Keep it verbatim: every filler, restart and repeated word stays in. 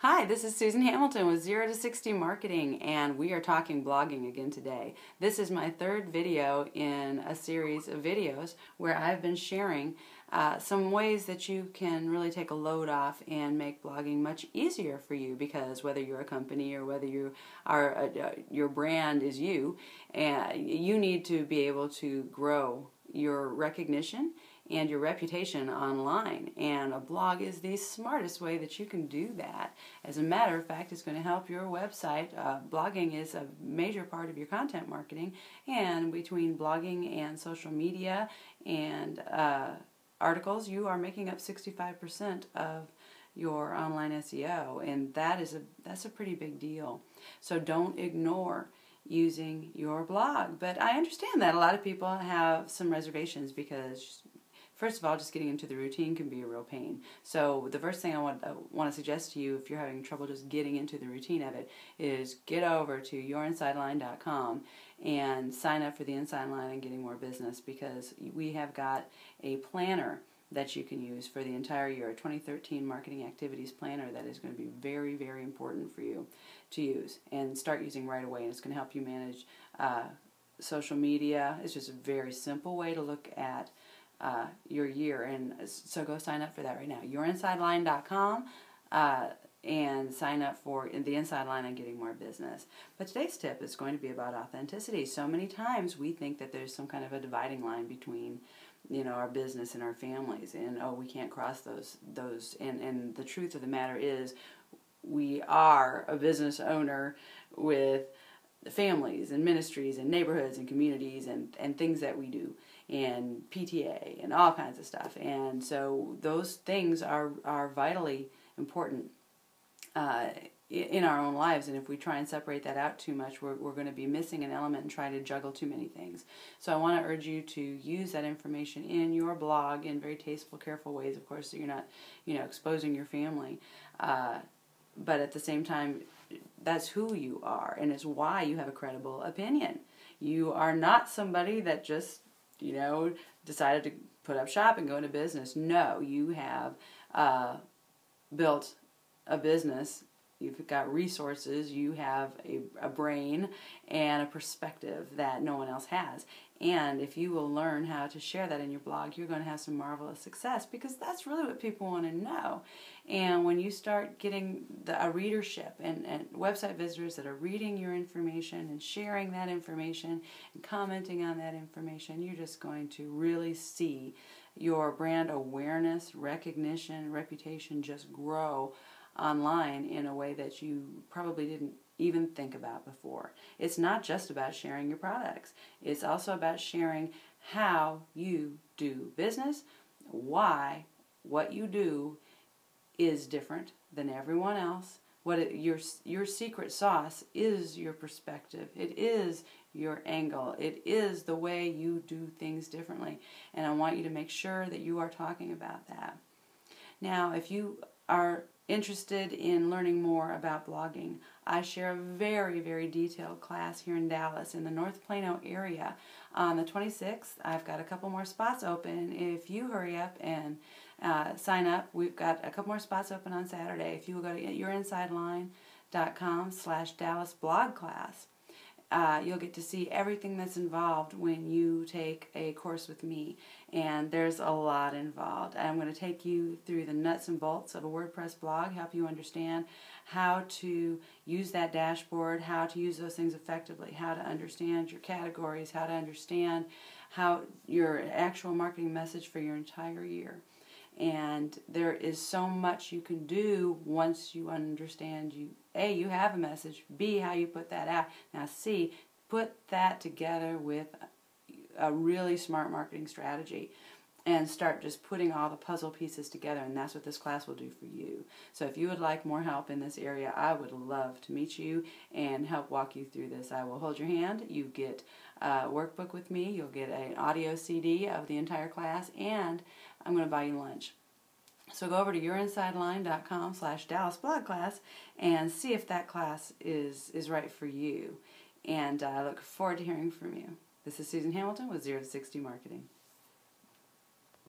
Hi, this is Susan Hamilton with Zero to sixty Marketing, and we are talking blogging again today. This is my third video in a series of videos where I've been sharing uh, some ways that you can really take a load off and make blogging much easier for you, because whether you're a company or whether you are a, uh, your brand is you, uh, you need to be able to grow your recognition and your reputation online, and a blog is the smartest way that you can do that. As a matter of fact, it's going to help your website. Uh, blogging is a major part of your content marketing, and between blogging and social media and uh, articles, you are making up sixty-five percent of your online S E O, and that is a that's a pretty big deal. So don't ignore using your blog. But I understand that a lot of people have some reservations because, first of all, just getting into the routine can be a real pain. So the first thing I want, I want to suggest to you, if you're having trouble just getting into the routine of it, is get over to yourinsideline dot com and sign up for the Inside Line and Getting More Business, because we have got a planner that you can use for the entire year, a twenty thirteen Marketing Activities Planner that is going to be very, very important for you to use and start using right away. And it's going to help you manage uh, social media. It's just a very simple way to look at Uh, your year, and so go sign up for that right now. yourinsideline dot com uh, and sign up for the Inside Line and Getting More Business. But today's tip is going to be about authenticity. So many times we think that there's some kind of a dividing line between, you know, our business and our families, and oh, we can't cross those those. And and the truth of the matter is, we are a business owner with families and ministries and neighborhoods and communities and and things that we do, and P T A and all kinds of stuff, and so those things are are vitally important uh, in our own lives. And if we try and separate that out too much, we're, we're going to be missing an element and try to juggle too many things. So I want to urge you to use that information in your blog in very tasteful, careful ways, of course, so you're not, you know, exposing your family, uh, but at the same time, that's who you are, and it's why you have a credible opinion. You are not somebody that just, you know, decided to put up shop and go into business. No, you have uh, built a business. You've got resources. You have a, a brain and a perspective that no one else has. And if you will learn how to share that in your blog, you're going to have some marvelous success, because that's really what people want to know. And when you start getting the, a readership and, and website visitors that are reading your information and sharing that information and commenting on that information, you're just going to really see your brand awareness, recognition, reputation just grow online in a way that you probably didn't even think about before. It's not just about sharing your products. It's also about sharing how you do business, why what you do is different than everyone else. What it, your your secret sauce is your perspective. It is your angle. It is the way you do things differently. And I want you to make sure that you are talking about that. Now, if you are interested in learning more about blogging, I share a very, very detailed class here in Dallas in the North Plano area on the twenty-sixth. I've got a couple more spots open. If you hurry up and uh, sign up, we've got a couple more spots open on Saturday. If you will go to yourinsideline dot com slash Dallas blog class, uh, you'll get to see everything that's involved when you take a course with me. And there's a lot involved. I'm going to take you through the nuts and bolts of a WordPress blog, help you understand how to use that dashboard, how to use those things effectively, how to understand your categories, how to understand how your actual marketing message for your entire year. And there is so much you can do once you understand you A, you have a message, B, how you put that out. Now C, put that together with a really smart marketing strategy and start just putting all the puzzle pieces together, and that's what this class will do for you. So if you would like more help in this area, I would love to meet you and help walk you through this. I will hold your hand. You get a workbook with me. You'll get an audio C D of the entire class, and I'm going to buy you lunch. So go over to yourinsideline dot com slash Dallas blog class and see if that class is, is right for you. And I uh, look forward to hearing from you. This is Susan Hamilton with Zero to sixty Marketing.